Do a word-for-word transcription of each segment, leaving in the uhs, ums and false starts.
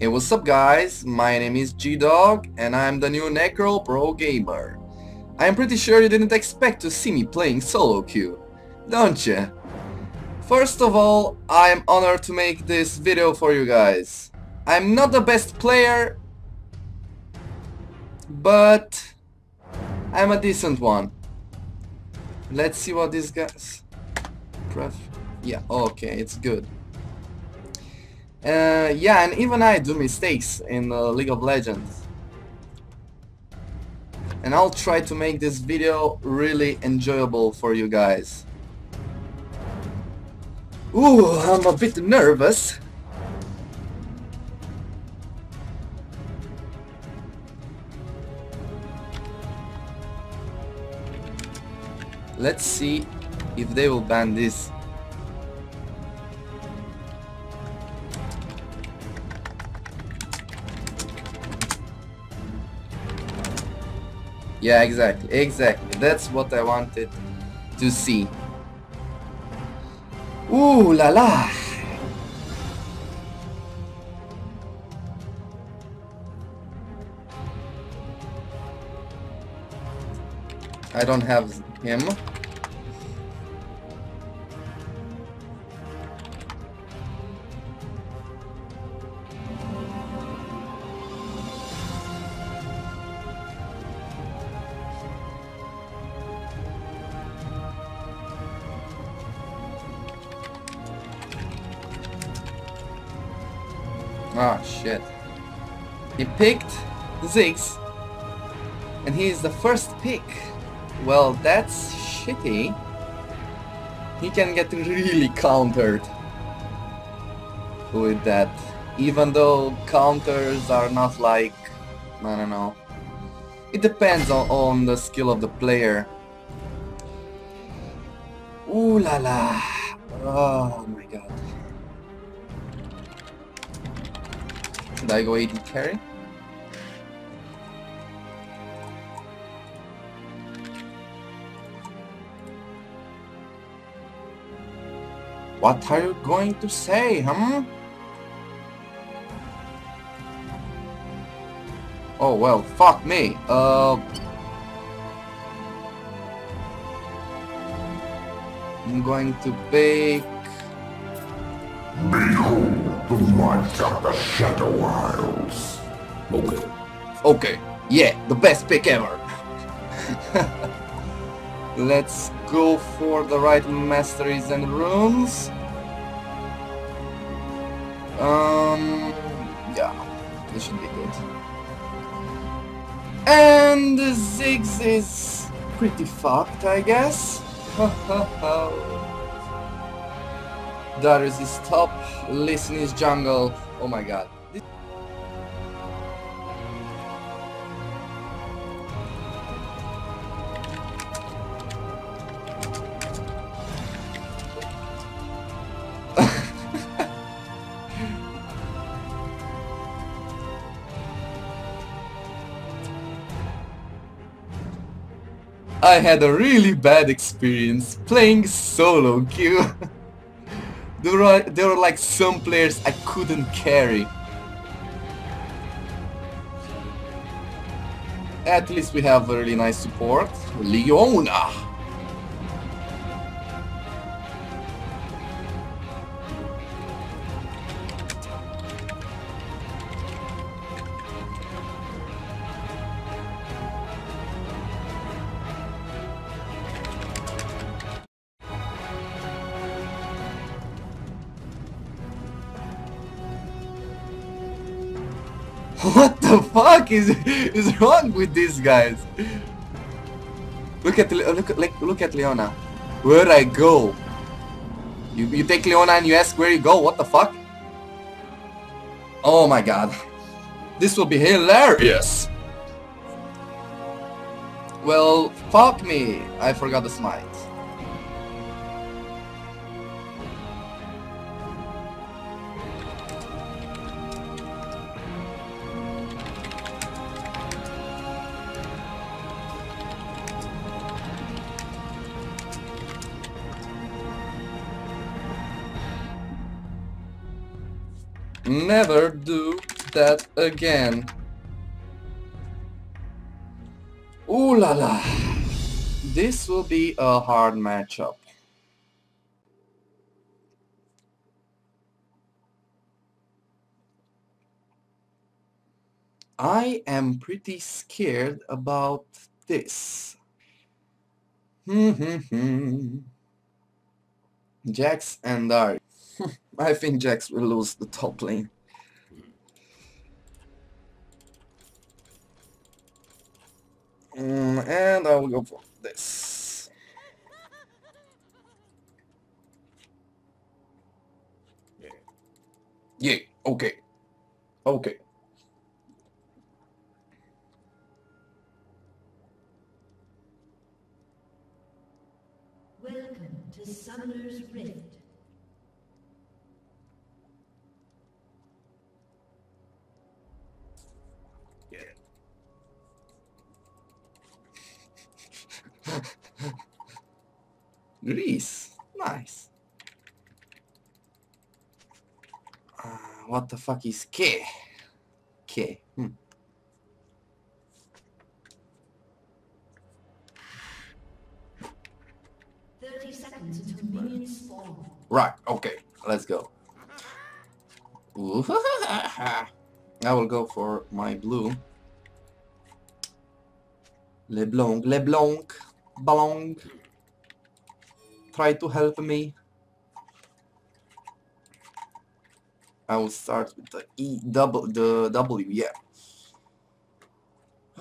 Hey, what's up guys, my name is Gdawg and I'm the new Necro Pro Gamer. I'm pretty sure you didn't expect to see me playing solo queue, don't you? First of all, I'm honored to make this video for you guys. I'm not the best player, but I'm a decent one. Let's see what this guy's... Yeah, okay, it's good. Uh, yeah, and even I do mistakes in uh, League of Legends. And I'll try to make this video really enjoyable for you guys. Ooh, I'm a bit nervous. Let's see if they will ban this. Yeah, exactly, exactly. That's what I wanted to see. Ooh la la! I don't have him. Ah, shit. He picked Ziggs, and he is the first pick. Well, that's shitty. He can get really countered with that. Even though counters are not like... I don't know. It depends on, on the skill of the player. Ooh la la. Oh my god. Should I go A D carry? What are you going to say, hmm? Oh well, fuck me. Uh, I'm going to bake... Behold the might of the Shadow Isles. Okay. Okay. Yeah, the best pick ever. Let's go for the right masteries and runes. Um, yeah, it should be good. And Ziggs is pretty fucked, I guess. Darius is top, Lee Sin is jungle. Oh my god. I had a really bad experience playing solo queue. there, were, there were like some players I couldn't carry. At least we have a really nice support, Leona. What the fuck is is wrong with these guys? Look at look like look at Leona. Where'd I go? You you take Leona and you ask where you go? What the fuck? Oh my god, this will be hilarious. Well, fuck me. I forgot the smite. Never do that again. Ooh la la. This will be a hard matchup. I am pretty scared about this. Jax and Darius. I think Jax will lose the top lane. Mm, and I will go for this. Yeah. Yeah. Okay. Okay. Summoner's Rift. Yeah. Reese, nice. Uh, what the fuck is K? K. Hmm. Right, okay, let's go. I will go for my blue. Leblanc, Leblanc, Ballong. Try to help me. I will start with the E, double, the W, yeah.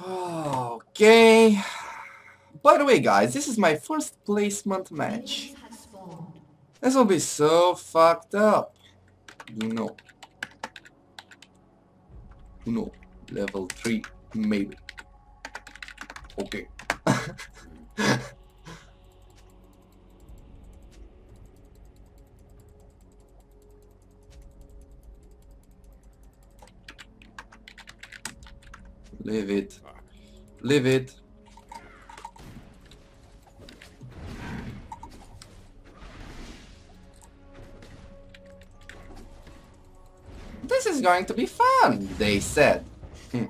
Okay. By the way, guys, this is my first placement match. This will be so fucked up. No. No. Level three, maybe. Okay. Leave it. Leave it. This is going to be fun, they said. Hmm.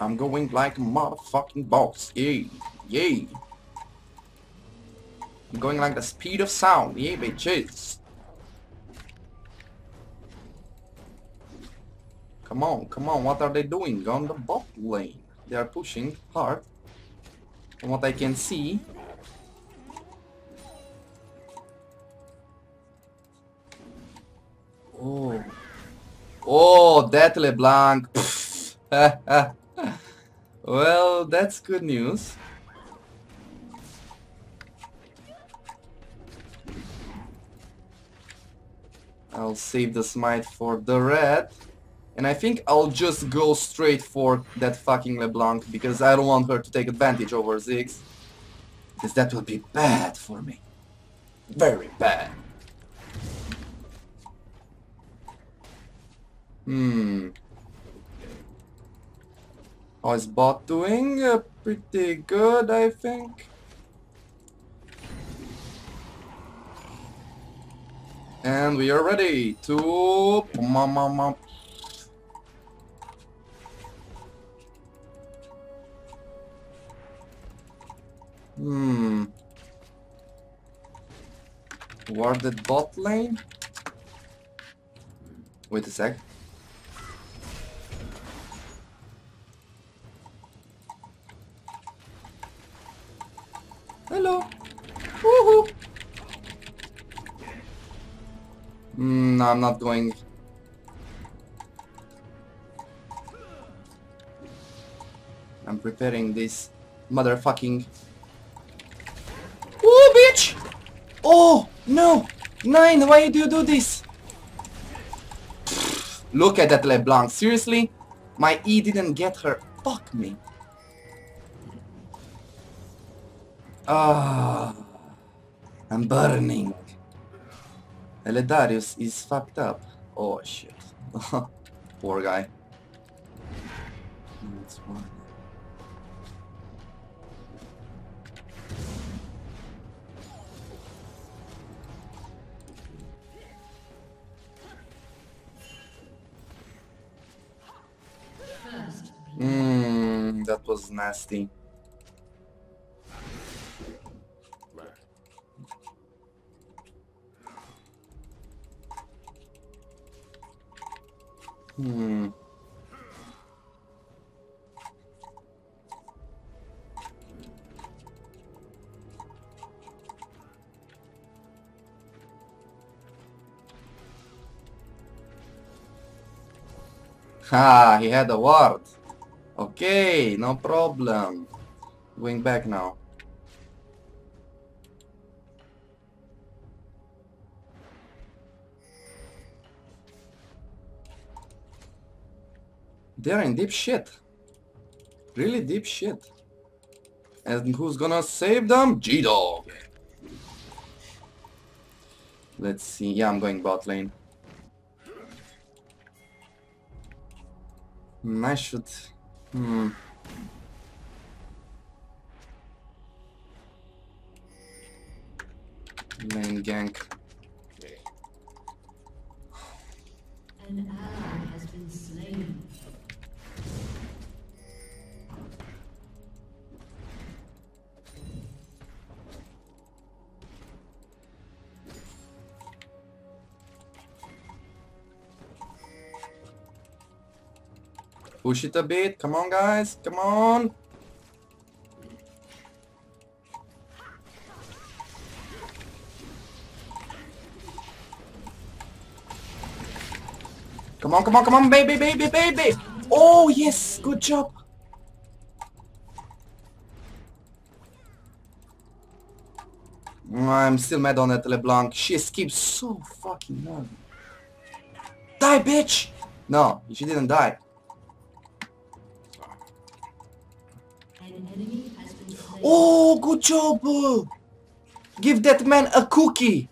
I'm going like a motherfucking boss. Yay, yay. I'm going like the speed of sound. Yay, bitches. Come on, come on. What are they doing on the bot lane? They are pushing hard. From what I can see. Oh, oh, that Leblanc. Well, that's good news. I'll save the smite for the red. And I think I'll just go straight for that fucking Leblanc, because I don't want her to take advantage over Ziggs. Because that will be bad for me. Very bad. Hmm. How is bot doing? Uh, pretty good, I think. And we are ready to... Hmm. Warded bot lane? Wait a sec. Hello. Woohoo. Mm, no, I'm not going. I'm preparing this motherfucking. Oh, bitch! Oh no, Nine! Why do you do this? Look at that Leblanc. Seriously, my E didn't get her. Fuck me. Ah, I'm burning. Darius is fucked up. Oh shit. Poor guy. That's one. That was nasty. Hmm. Ah, he had a ward. Okay, no problem. Going back now. They're in deep shit. Really deep shit. And who's gonna save them? Gdawg. Let's see. Yeah, I'm going bot lane. I should... Hmm. Main gank. An ally has been slain. Push it a bit, come on guys, come on! Come on, come on, come on, baby, baby, baby! Oh yes, good job! I'm still mad on that Leblanc, she escapes so fucking long. Die, bitch! No, she didn't die. Oh, good job! Give that man a cookie!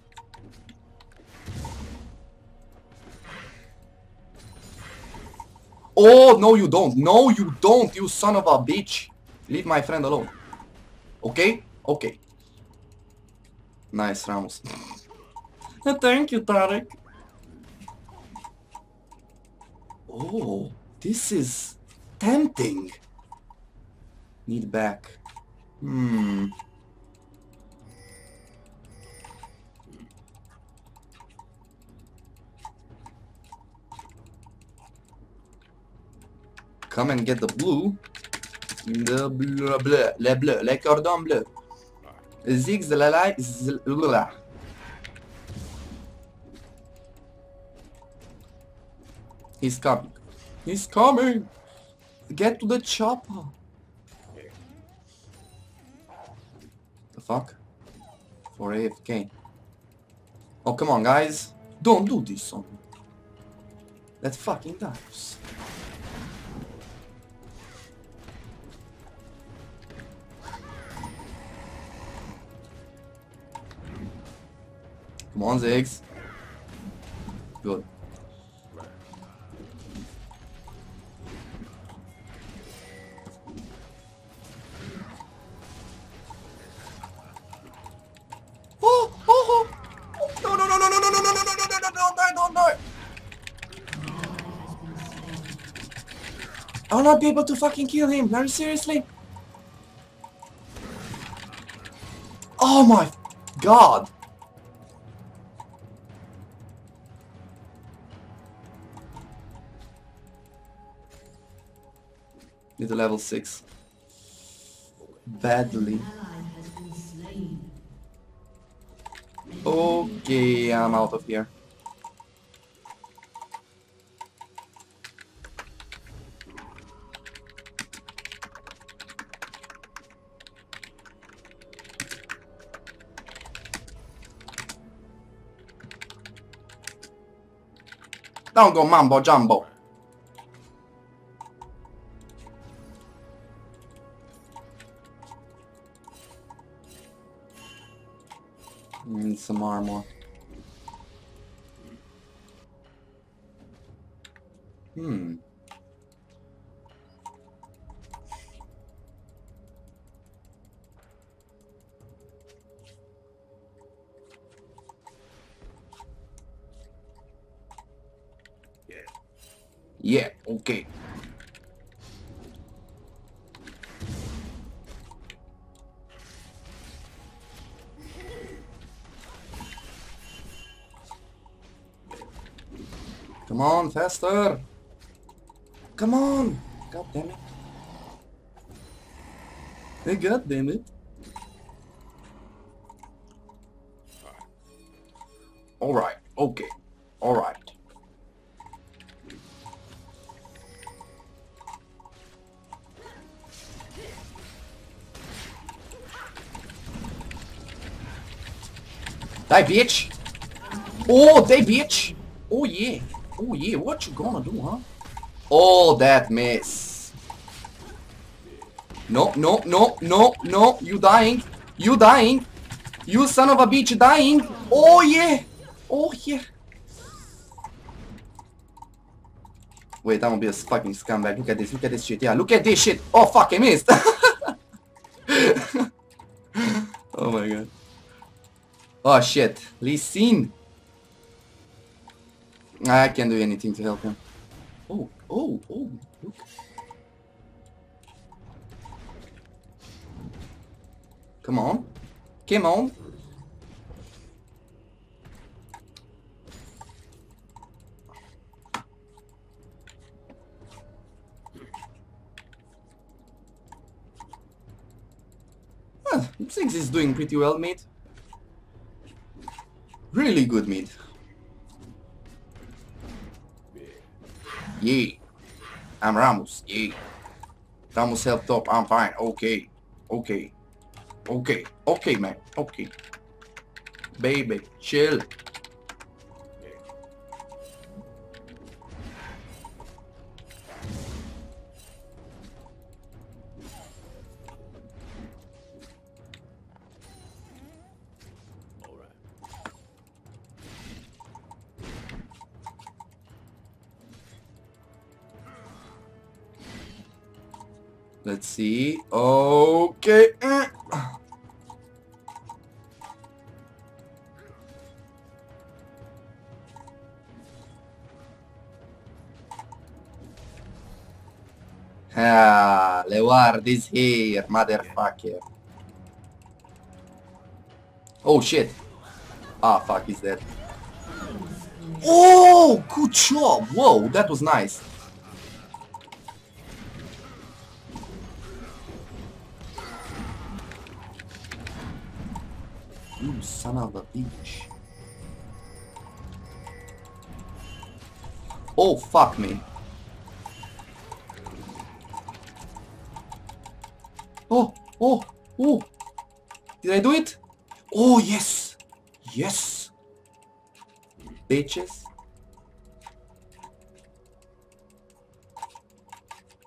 Oh, no you don't! No you don't, you son of a bitch! Leave my friend alone. Okay? Okay. Nice, Rammus. Thank you, Tarek. Oh, this is tempting. Need back. Hmm. Come and get the blue. The bleu, bleu, le bleu, le cordon bleu. Ziggs, la la, la. He's coming. He's coming. Get to the chopper. Fuck. For A F K. Oh, come on, guys. Don't do this on me. That fucking dives. Come on, Ziggs. Good. I'll not be able to fucking kill him. Are you seriously? Oh my god! Need the level six. Badly. Okay, I'm out of here. Don't go mumbo jumbo. Need some armor. Hmm. Yeah, okay. Come on, faster! Come on! God damn it. Hey, God damn it. Alright, okay. Alright. Die, bitch! Oh, die, bitch! Oh, yeah. Oh, yeah. What you gonna do, huh? Oh, that miss. No, no, no, no, no. You dying. You dying. You son of a bitch dying. Oh, yeah. Oh, yeah. Wait, I'm gonna be a fucking scumbag. Look at this. Look at this shit. Yeah, look at this shit. Oh, fuck, I missed. Oh, my God. Oh, shit. Lee Sin. I can't do anything to help him. Oh, oh, oh, look. Come on. Come on. Huh, Ziggs is doing pretty well, mate. Really good, mate. Yeah, I'm Rammus, yeah. Rammus helped up, I'm fine, okay. Okay. Okay, okay, man, okay. Baby, chill. Let's see. Okay. Ah, Leward is here, motherfucker. Oh shit. Ah, fuck, he's dead. Oh, good job. Whoa, that was nice. You son of a bitch. Oh, fuck me. Oh, oh, oh. Did I do it? Oh, yes. Yes. Bitches.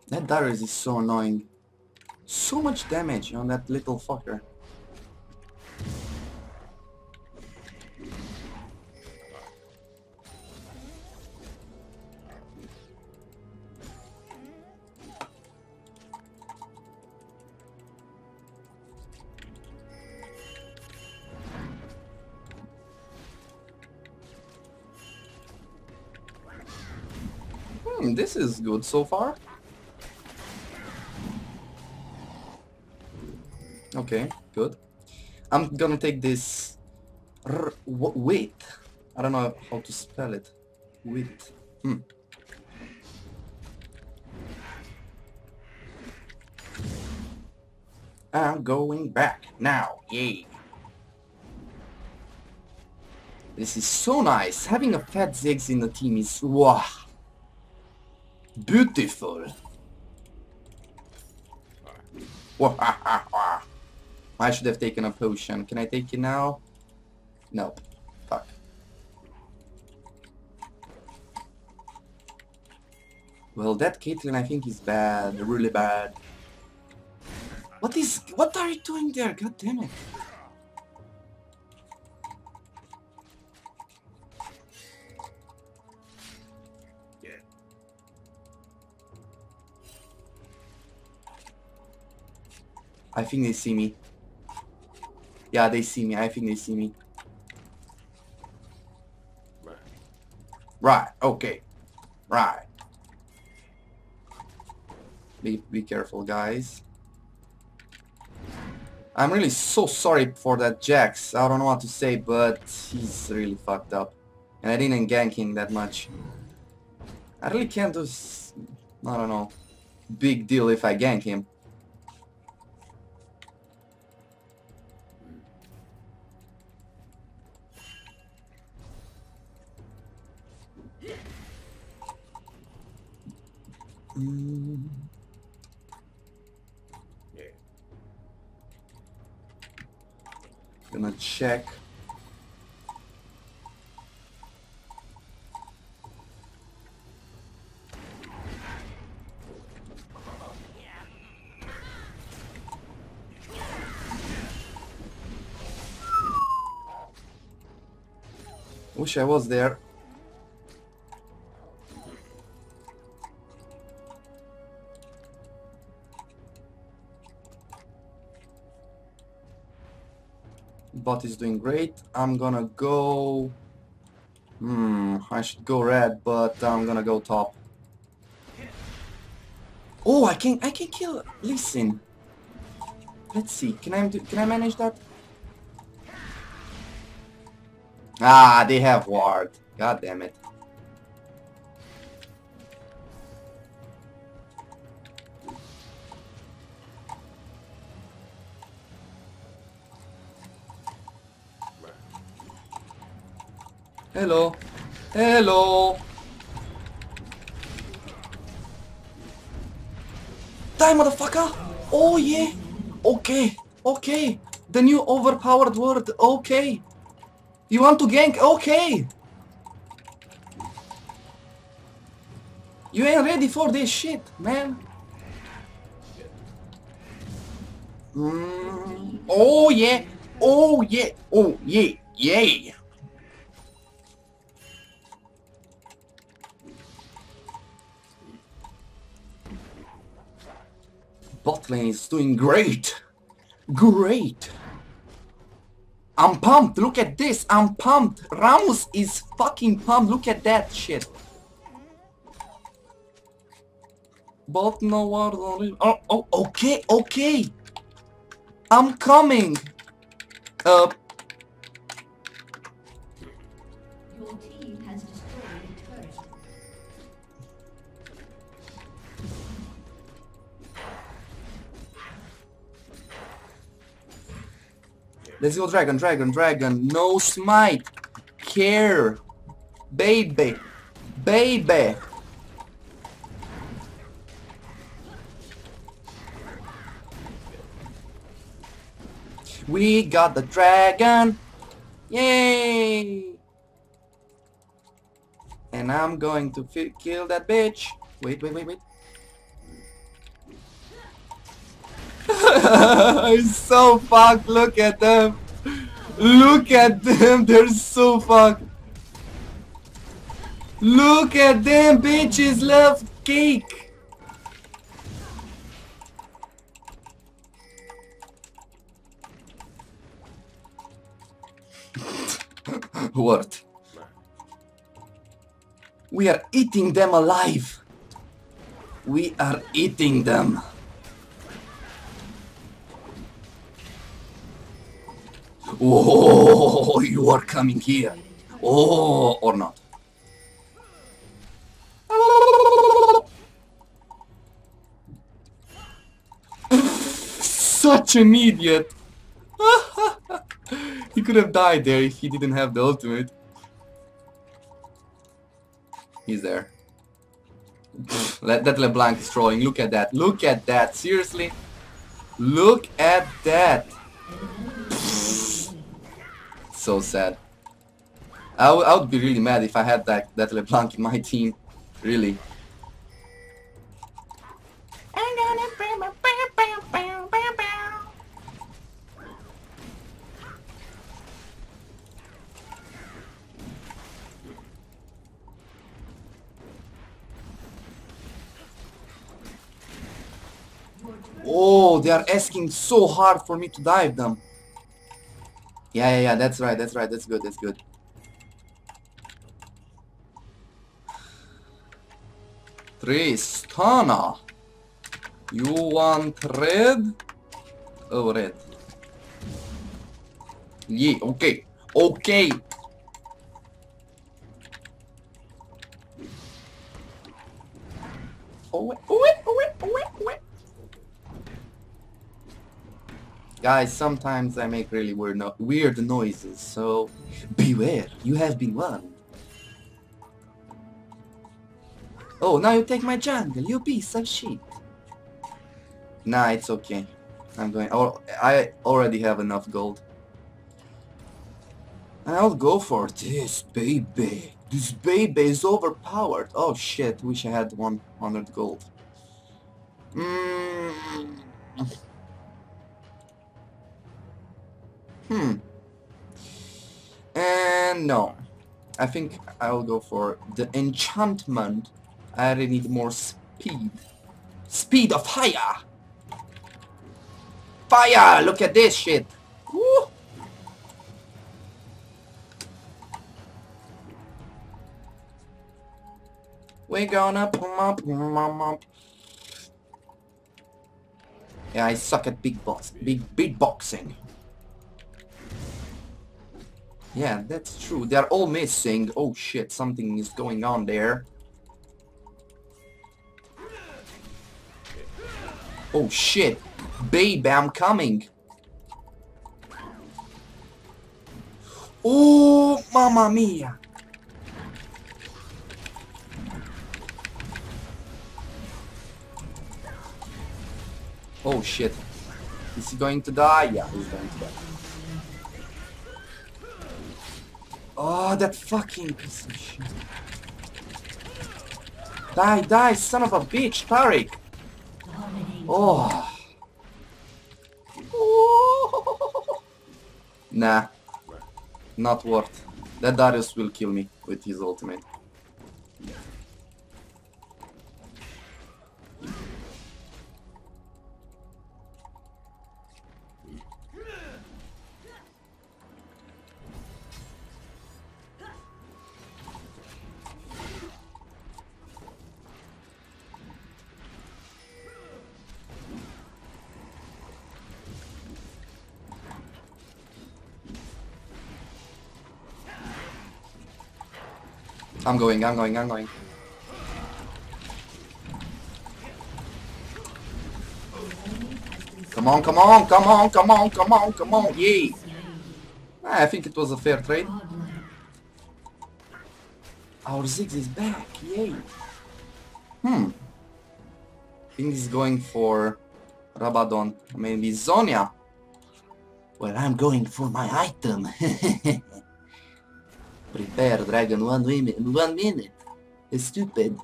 That Darius is so annoying. So much damage on that little fucker. This is good so far. Okay, good. I'm gonna take this... R wait. I don't know how to spell it. Wait. Hmm. I'm going back now. Yay. This is so nice. Having a fat Ziggs in the team is... wow. Beautiful. I should have taken a potion. Can I take it now? No. Fuck. Well, that Caitlyn I think is bad. Really bad. What is... what are you doing there? God damn it. I think they see me. Yeah, they see me. I think they see me. Right. Right. Okay. Right. Be, be careful, guys. I'm really so sorry for that Jax. I don't know what to say, but he's really fucked up. And I didn't gank him that much. I really can't do, I don't know, big deal if I gank him. Mm. Yeah. Gonna check. Wish I was there. Bot is doing great. I'm gonna go... Hmm, I should go red, but I'm gonna go top. Oh, I can I can kill Lee Sin. Let's see. Can I do, can I manage that? Ah, they have ward. God damn it. Hello. Hello. Die, motherfucker. Oh, yeah. Okay. Okay. The new overpowered word. Okay. You want to gank? Okay. You ain't ready for this shit, man. Mm. Oh, yeah. Oh, yeah. Oh, yeah. Yeah. Bot lane is doing great. Great. I'm pumped. Look at this. I'm pumped. Rammus is fucking pumped. Look at that shit. Bot no ward. Oh, oh, okay, okay. I'm coming. Uh. Your team has destroyed a turret. Let's go dragon, dragon, dragon, no smite, care, baby, baby. We got the dragon, yay! And I'm going to fi- kill that bitch. Wait, wait, wait, wait. It's so fucked, look at them. Look at them, they're so fucked. Look at them, bitches love cake. What? We are eating them alive. We are eating them. Oh, you are coming here. Oh, or not. Such an idiot. He could have died there if he didn't have the ultimate. He's there. That Leblanc is trolling. Look at that. Look at that. Seriously. Look at that. So sad. I, w I would be really mad if I had that, that LeBlanc in my team. Really. Oh, they are asking so hard for me to dive them. Yeah, yeah, yeah, that's right, that's right, that's good, that's good. Tristana! You want red? Oh, red. Yeah, okay, okay! Guys, sometimes I make really weird, no weird noises, so beware, you have been warned. Oh, now you take my jungle, you piece of shit. Nah, it's okay. I'm going... Oh, I already have enough gold. I'll go for this, baby. This baby is overpowered. Oh shit, wish I had one hundred gold. Mm. Hmm. And no. I think I'll go for the enchantment. I really need more speed. Speed of fire! Fire! Look at this shit! Woo! We're gonna pump, pump. Yeah, I suck at big box, big beatboxing. Yeah, that's true. They're all missing. Oh shit, something is going on there. Oh shit. Baby, I'm coming. Oh, mamma mia. Oh shit. Is he going to die? Yeah, he's going to die. Oh, that fucking piece of shit. Die, die, son of a bitch, Tariq. Oh. Oh. Nah. Not worth. That Darius will kill me with his ultimate. I'm going, I'm going, I'm going. Come on, come on, come on, come on, come on, come on, yay! I think it was a fair trade. Our Ziggs is back, yay! Hmm. I think he's going for Rabadon, maybe Zonya. Well, I'm going for my item. Prepare, dragon, one minute, one minute. It's stupid.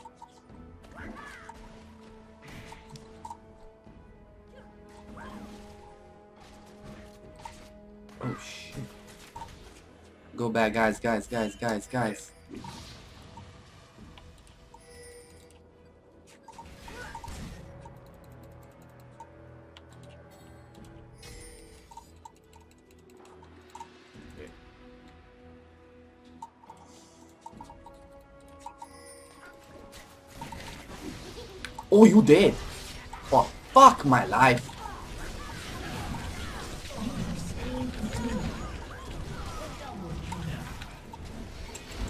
Oh shit. Go back, guys, guys, guys, guys, guys. Oh, you dead. Oh, fuck my life.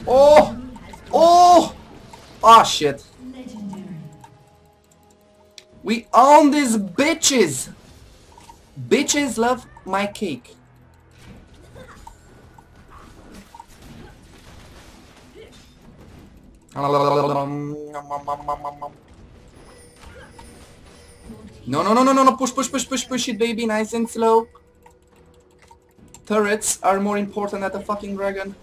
Oh! Oh! Ah, oh, shit. We own these bitches. Bitches love my cake. No, no, no, no, no, no, push, push, push, push, push it, baby, nice and slow. Turrets are more important than a fucking dragon.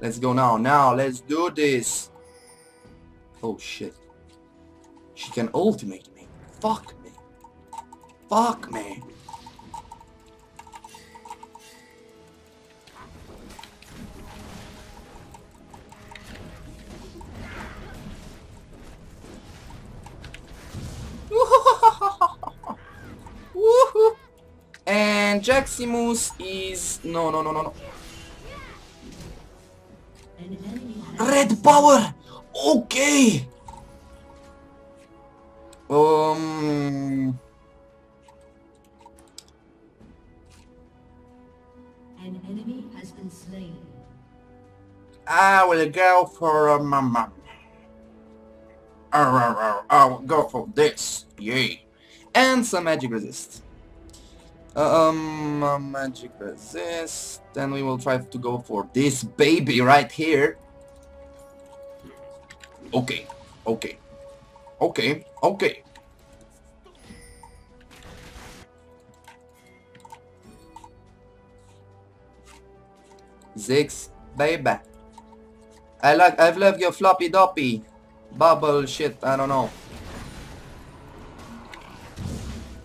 Let's go now, now, let's do this. Oh, shit. She can ultimate me. Fuck me. Fuck me. And Jaximus is... No, no, no, no, no. Red power! Okay! Um... An enemy has been slain. I will go for a mama. I will go for this. Yay. And some magic resist. Um, magic resist. Then we will try to go for this baby right here. Okay. Okay. Okay. Okay. Ziggs, baby. I like, I've left your floppy doppy. Bubble shit, I don't know.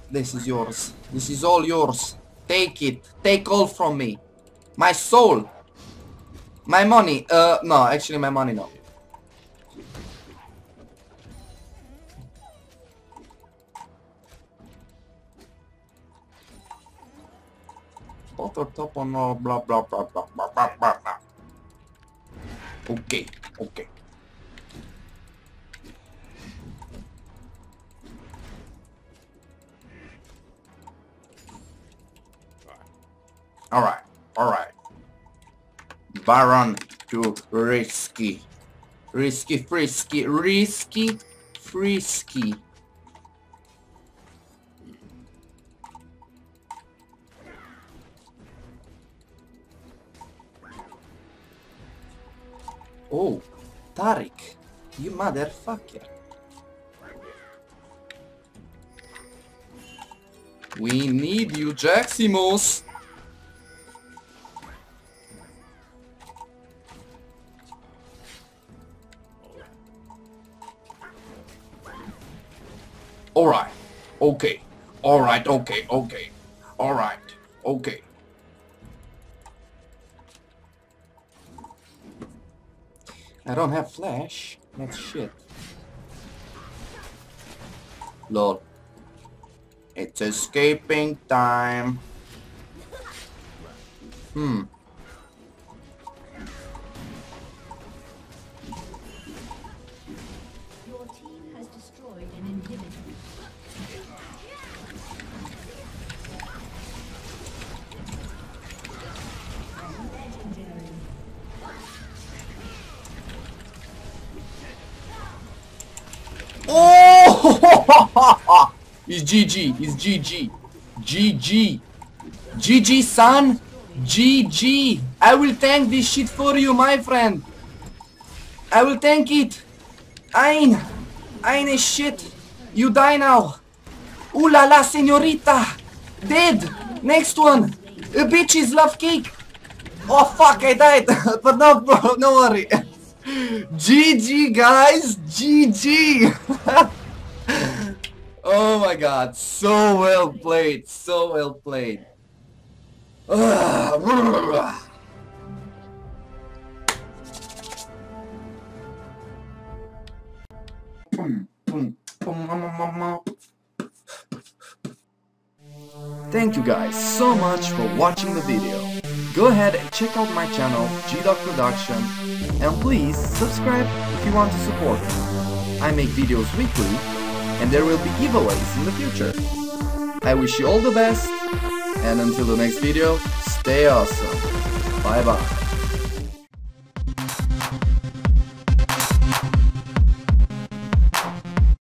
This is yours. This is all yours. Take it. Take all from me. My soul. My money. Uh, no, actually my money, no. Potter top on all blah blah blah blah blah blah blah. Okay, okay. Alright, alright. Baron to risky. Risky, frisky, risky, frisky. Oh, Taric, you motherfucker. We need you, Jaximus. Alright, okay, alright, okay, okay, alright, okay. I don't have flash, that's shit. Lol. It's escaping time. Hmm. It's G G, it's G G, G G, G G son, G G, I will tank this shit for you my friend, I will tank it, Ain, Ain is shit, you die now, ooh la la señorita, dead, next one, a bitches love cake, oh fuck I died, but no bro, no worry, G G guys, G G, Oh my god, so well played, so well played. Uh, Thank you guys so much for watching the video. Go ahead and check out my channel, Gdawg Production, and please subscribe if you want to support me. I make videos weekly, and there will be giveaways in the future. I wish you all the best, and until the next video, stay awesome. Bye bye.